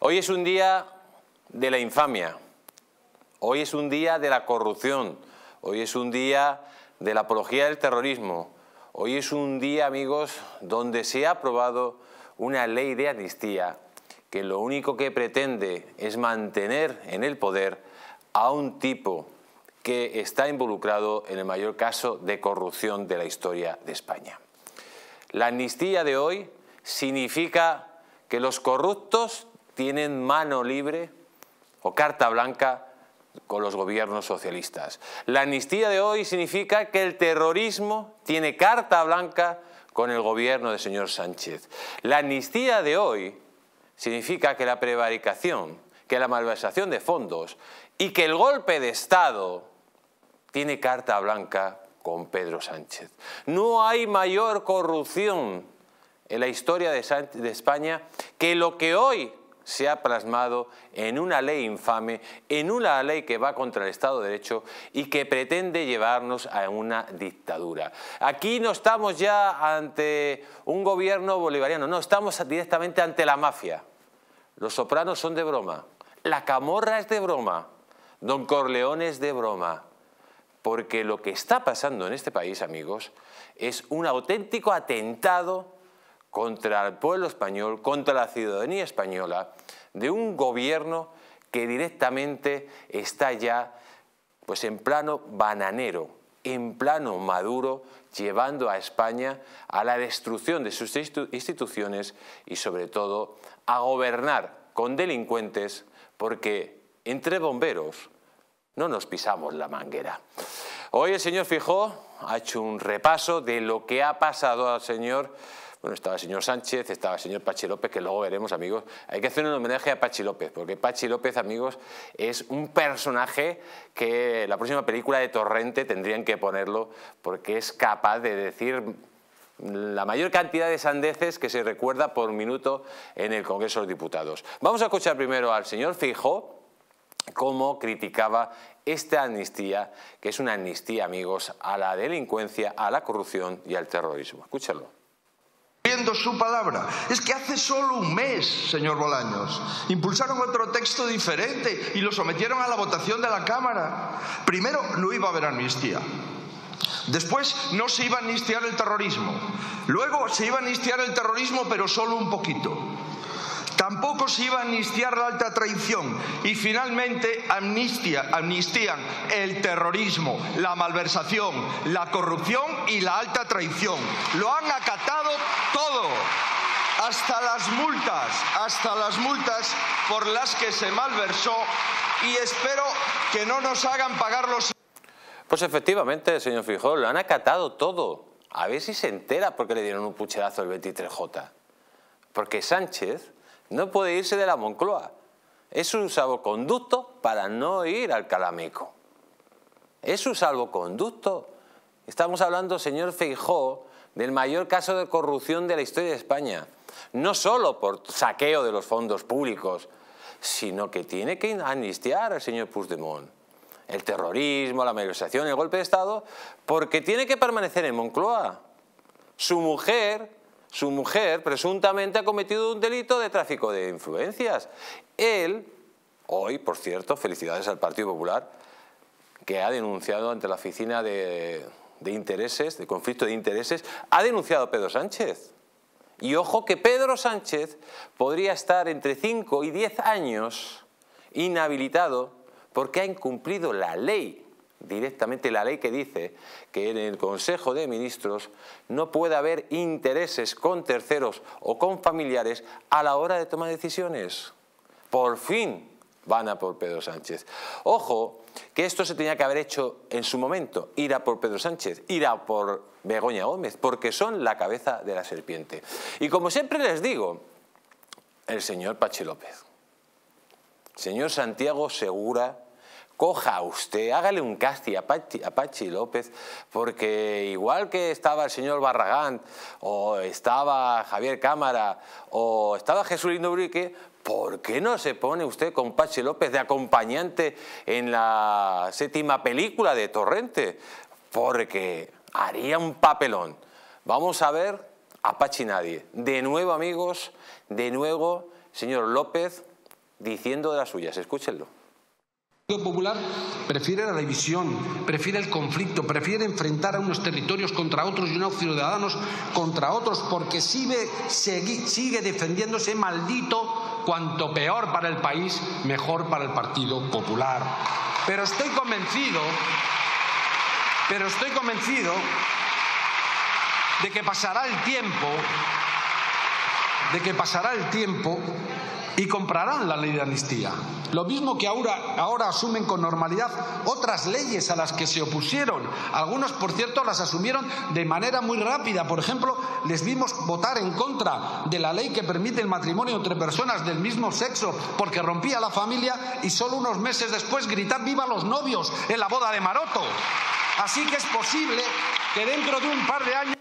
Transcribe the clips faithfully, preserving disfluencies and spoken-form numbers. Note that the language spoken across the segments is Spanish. Hoy es un día de la infamia, hoy es un día de la corrupción, hoy es un día de la apología del terrorismo, hoy es un día, amigos, donde se ha aprobado una ley de amnistía que lo único que pretende es mantener en el poder a un tipo que está involucrado en el mayor caso de corrupción de la historia de España. La amnistía de hoy significa que los corruptos tienen mano libre o carta blanca con los gobiernos socialistas. La amnistía de hoy significa que el terrorismo tiene carta blanca con el gobierno del señor Sánchez. La amnistía de hoy significa que la prevaricación, que la malversación de fondos y que el golpe de Estado tiene carta blanca con Pedro Sánchez. No hay mayor corrupción en la historia de España que lo que hoy se ha plasmado en una ley infame, en una ley que va contra el Estado de Derecho y que pretende llevarnos a una dictadura. Aquí no estamos ya ante un gobierno bolivariano, no, estamos directamente ante la mafia. Los Sopranos son de broma, la Camorra es de broma, Don Corleone es de broma, porque lo que está pasando en este país, amigos, es un auténtico atentado contra el pueblo español, contra la ciudadanía española, de un gobierno que directamente está ya pues en plano bananero, en plano Maduro, llevando a España a la destrucción de sus instituciones y sobre todo a gobernar con delincuentes, porque entre bomberos no nos pisamos la manguera. Hoy el señor Feijóo ha hecho un repaso de lo que ha pasado al señor. Bueno, estaba el señor Sánchez, estaba el señor Pachi López, que luego veremos, amigos. Hay que hacer un homenaje a Pachi López, porque Pachi López, amigos, es un personaje que la próxima película de Torrente tendrían que ponerlo, porque es capaz de decir la mayor cantidad de sandeces que se recuerda por minuto en el Congreso de los Diputados. Vamos a escuchar primero al señor Feijóo cómo criticaba esta amnistía, que es una amnistía, amigos, a la delincuencia, a la corrupción y al terrorismo. Escúchalo. Su palabra. Es que hace solo un mes, señor Bolaños, impulsaron otro texto diferente y lo sometieron a la votación de la Cámara. Primero, no iba a haber amnistía. Después, no se iba a amnistiar el terrorismo. Luego, se iba a amnistiar el terrorismo, pero solo un poquito. Tampoco se iba a amnistiar la alta traición. Y finalmente, amnistía, amnistían el terrorismo, la malversación, la corrupción y la alta traición. Lo han acatado todo, hasta las multas, hasta las multas por las que se malversó, y espero que no nos hagan pagar los... Pues efectivamente, señor Feijóo, lo han acatado todo. A ver si se entera por qué le dieron un pucherazo el veintitrés J. Porque Sánchez no puede irse de la Moncloa. Es un salvoconducto para no ir al Calameco. Es un salvoconducto. Estamos hablando, señor Feijóo, del mayor caso de corrupción de la historia de España. No solo por saqueo de los fondos públicos, sino que tiene que amnistiar al señor Puigdemont. El terrorismo, la malversación, el golpe de Estado, porque tiene que permanecer en Moncloa. Su mujer... Su mujer presuntamente ha cometido un delito de tráfico de influencias. Él, hoy, por cierto, felicidades al Partido Popular, que ha denunciado ante la oficina de, de intereses, de conflicto de intereses, ha denunciado a Pedro Sánchez. Y ojo que Pedro Sánchez podría estar entre cinco y diez años inhabilitado porque ha incumplido la ley. Directamente la ley que dice que en el Consejo de Ministros no puede haber intereses con terceros o con familiares a la hora de tomar decisiones. Por fin van a por Pedro Sánchez. Ojo, que esto se tenía que haber hecho en su momento, ir a por Pedro Sánchez, ir a por Begoña Gómez, porque son la cabeza de la serpiente. Y como siempre les digo, el señor Pachi López, señor Santiago Segura, coja usted, hágale un casting a Pachi, a Pachi López, porque igual que estaba el señor Barragán, o estaba Javier Cámara, o estaba Jesús Lindobrique, ¿por qué no se pone usted con Pachi López de acompañante en la séptima película de Torrente? Porque haría un papelón. Vamos a ver a Pachi nadie. De nuevo, amigos, de nuevo, señor López, diciendo de las suyas. Escúchenlo. El Partido Popular prefiere la división, prefiere el conflicto, prefiere enfrentar a unos territorios contra otros y unos ciudadanos contra otros, porque sigue, sigue defendiéndose maldito, cuanto peor para el país, mejor para el Partido Popular. Pero estoy convencido, pero estoy convencido de que pasará el tiempo, de que pasará el tiempo y comprarán la ley de amnistía. Lo mismo que ahora, ahora asumen con normalidad otras leyes a las que se opusieron. Algunos, por cierto, las asumieron de manera muy rápida. Por ejemplo, les vimos votar en contra de la ley que permite el matrimonio entre personas del mismo sexo porque rompía la familia, y solo unos meses después gritar viva los novios en la boda de Maroto. Así que es posible que dentro de un par de años...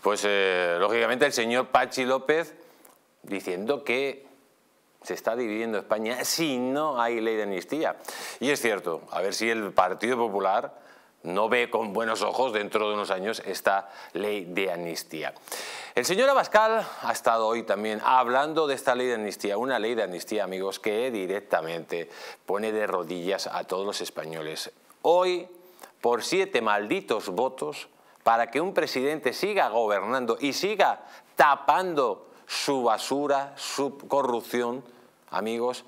Pues, eh, lógicamente, el señor Pachi López diciendo que se está dividiendo España si no hay ley de amnistía. Y es cierto, a ver si el Partido Popular no ve con buenos ojos dentro de unos años esta ley de amnistía. El señor Abascal ha estado hoy también hablando de esta ley de amnistía, una ley de amnistía, amigos, que directamente pone de rodillas a todos los españoles. Hoy, por siete malditos votos, para que un presidente siga gobernando y siga tapando su basura, su corrupción, amigos,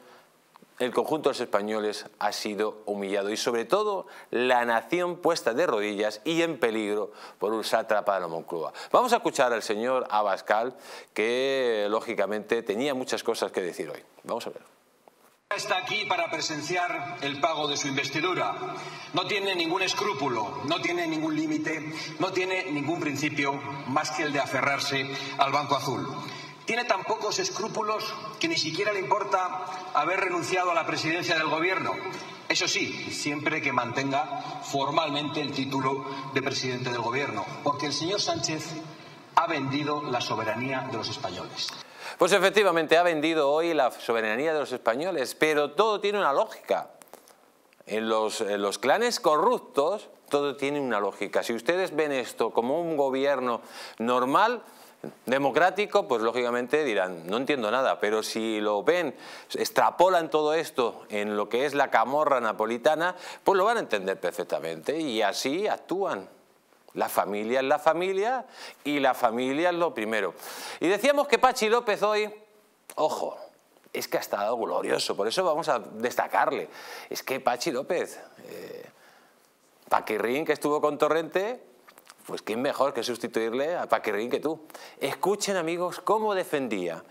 el conjunto de los españoles ha sido humillado, y sobre todo la nación puesta de rodillas y en peligro por un sátrapa de la Moncloa. Vamos a escuchar al señor Abascal, que lógicamente tenía muchas cosas que decir hoy. Vamos a ver. Está aquí para presenciar el pago de su investidura. No tiene ningún escrúpulo, no tiene ningún límite, no tiene ningún principio más que el de aferrarse al Banco Azul. Tiene tan pocos escrúpulos que ni siquiera le importa haber renunciado a la presidencia del Gobierno. Eso sí, siempre que mantenga formalmente el título de presidente del Gobierno, porque el señor Sánchez ha vendido la soberanía de los españoles. Pues efectivamente ha vendido hoy la soberanía de los españoles, pero todo tiene una lógica. En los, en los clanes corruptos todo tiene una lógica. Si ustedes ven esto como un gobierno normal, democrático, pues lógicamente dirán, no entiendo nada, pero si lo ven, extrapolan todo esto en lo que es la camorra napolitana, pues lo van a entender perfectamente, y así actúan. La familia es la familia y la familia es lo primero. Y decíamos que Pachi López hoy, ojo, es que ha estado glorioso, por eso vamos a destacarle. Es que Pachi López, eh, Paquirrín, que estuvo con Torrente, pues quién mejor que sustituirle a Paquirrín que tú. Escuchen, amigos, cómo defendía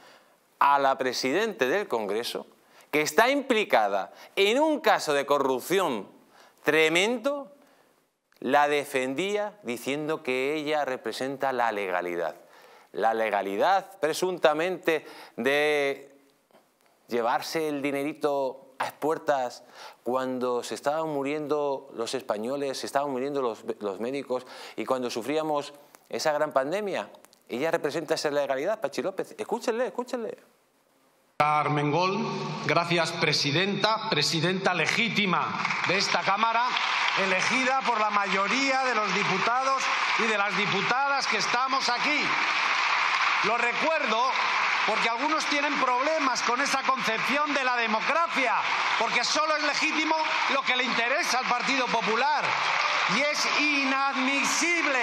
a la presidenta del Congreso, que está implicada en un caso de corrupción tremendo. La defendía diciendo que ella representa la legalidad. La legalidad presuntamente de llevarse el dinerito a expuertas cuando se estaban muriendo los españoles, se estaban muriendo los, los médicos y cuando sufríamos esa gran pandemia. Ella representa esa legalidad, Pachi López. Escúchenle, escúchenle. Armengol, gracias presidenta, presidenta legítima de esta Cámara, elegida por la mayoría de los diputados y de las diputadas que estamos aquí. Lo recuerdo porque algunos tienen problemas con esa concepción de la democracia, porque solo es legítimo lo que le interesa al Partido Popular, y es inadmisible.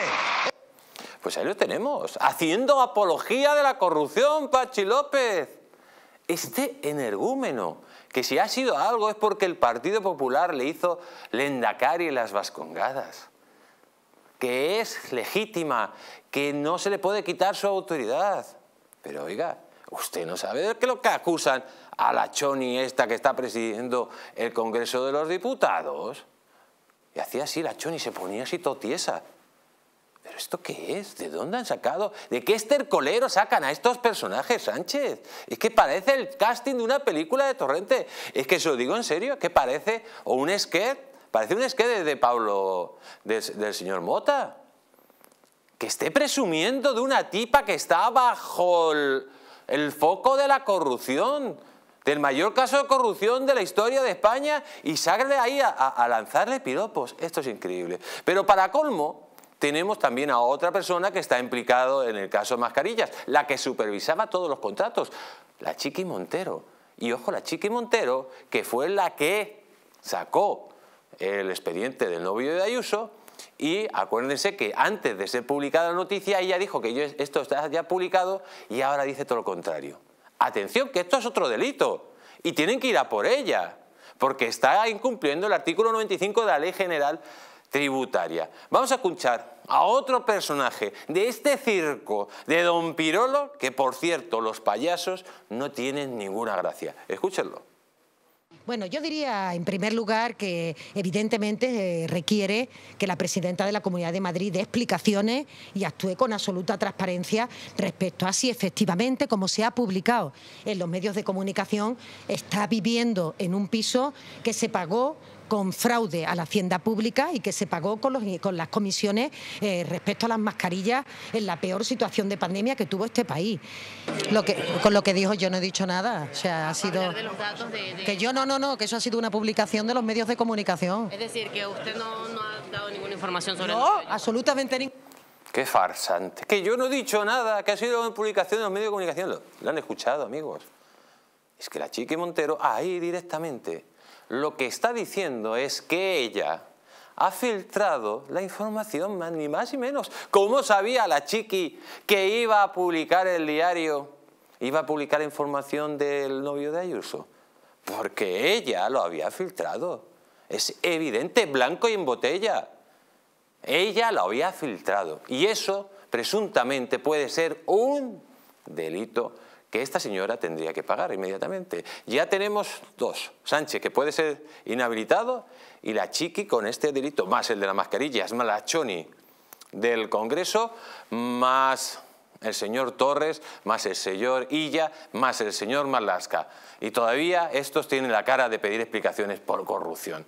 Pues ahí lo tenemos, haciendo apología de la corrupción, Pachi López. Este energúmeno, que si ha sido algo es porque el Partido Popular le hizo Lendakari en las Vascongadas, que es legítima, que no se le puede quitar su autoridad. Pero oiga, usted no sabe de qué lo que acusan a la choni esta que está presidiendo el Congreso de los Diputados. Y hacía así la choni, se ponía así totiesa. ¿Pero esto qué es? ¿De dónde han sacado? ¿De qué estercolero sacan a estos personajes, Sánchez? Es que parece el casting de una película de Torrente. Es que se lo digo en serio, que parece o un sketch, parece un sketch de, de Pablo, de, del señor Mota. Que esté presumiendo de una tipa que está bajo el, el foco de la corrupción, del mayor caso de corrupción de la historia de España, y sale ahí a, a, a lanzarle piropos. Esto es increíble. Pero para colmo, tenemos también a otra persona que está implicado en el caso Mascarillas, la que supervisaba todos los contratos, la chiqui Montero. Y ojo, la chiqui Montero, que fue la que sacó el expediente del novio de Ayuso, y acuérdense que antes de ser publicada la noticia ella dijo que esto está ya publicado y ahora dice todo lo contrario. Atención, que esto es otro delito y tienen que ir a por ella porque está incumpliendo el artículo noventa y cinco de la Ley General Tributaria. Vamos a escuchar a otro personaje de este circo de Don Pirolo, que por cierto los payasos no tienen ninguna gracia. Escúchenlo. Bueno, yo diría en primer lugar que evidentemente eh, requiere que la presidenta de la Comunidad de Madrid dé explicaciones y actúe con absoluta transparencia respecto a si efectivamente, como se ha publicado en los medios de comunicación, está viviendo en un piso que se pagó con fraude a la hacienda pública y que se pagó con, los, con las comisiones eh, respecto a las mascarillas en la peor situación de pandemia que tuvo este país. Lo que, con lo que dijo yo no he dicho nada. O sea, ha sido... De los datos de, de... Que yo no, no, no, que eso ha sido una publicación de los medios de comunicación. Es decir, que usted no, no ha dado ninguna información sobre... No, el... absolutamente ninguna. Qué farsante. Que yo no he dicho nada, que ha sido una publicación de los medios de comunicación. Lo, lo han escuchado, amigos. Es que la chiqui Montero, ahí directamente... Lo que está diciendo es que ella ha filtrado la información, ni más ni menos. ¿Cómo sabía la chiqui que iba a publicar el diario? Iba a publicar información del novio de Ayuso. Porque ella lo había filtrado. Es evidente, blanco y en botella. Ella lo había filtrado. Y eso, presuntamente, puede ser un delito que esta señora tendría que pagar inmediatamente. Ya tenemos dos. Sánchez, que puede ser inhabilitado, y la chiqui con este delito, más el de la mascarilla, es más la Choni del Congreso, más el señor Torres, más el señor Illa, más el señor Malasca. Y todavía estos tienen la cara de pedir explicaciones por corrupción.